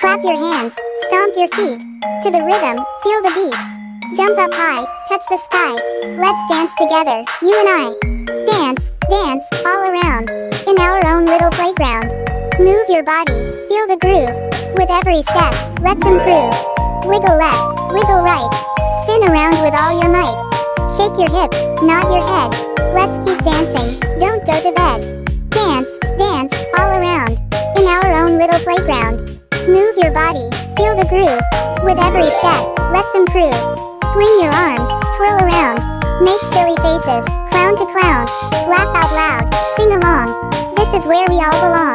Clap your hands, stomp your feet. To the rhythm, feel the beat. Jump up high, touch the sky. Let's dance together, you and I. Dance, dance, all around, in our own little playground. Move your body, feel the groove. With every step, let's improve. Wiggle left, wiggle right. Spin around with all your might. Shake your hips, nod your head. Let's keep dancing, don't go to bed. Dance, dance, all around, in our own little playground. Move your body, feel the groove. With every step, let's improve. Swing your arms, twirl around. Make silly faces, clown to clown. Laugh out loud, sing along. This is where we all belong.